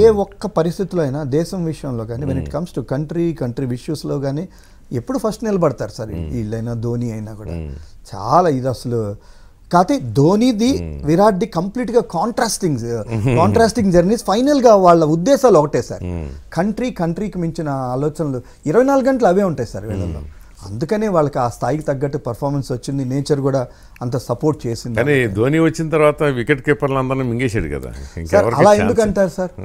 ఏ ఒక్క పరిస్థితిలోైనా దేశం విషయంలో గాని when it comes to country issues లో గాని ఎప్పుడు ఫస్ట్ నిలబడతారు సార్ ఇల్లైనా ధోని అయినా కూడా చాలా ఇది అసలు కాతే ధోని ది విరాట్ ది కంప్లీట్ గా కాంట్రాస్టింగ్ జర్నీస్ ఫైనల్ గా వాళ్ళ ఉద్దేశాలు ఒకటే సార్ కంట్రీకి మించిన ఆలోచనలు 24 గంటలు అవే ఉంటాయి సార్ వీళ్ళలో అందుకనే వాళ్ళకి ఆ స్థాయికి తగ్గట్టు పర్ఫార్మెన్స్ వచ్చింది నేచర్ కూడా అంత సపోర్ట్ చేసింది కానీ ధోని వచ్చిన తర్వాత వికెట్ కీపర్లందరిని మింగేశాడు కదా ఇంకా ఎవరు అలా ఎందుకు అంటారు సార్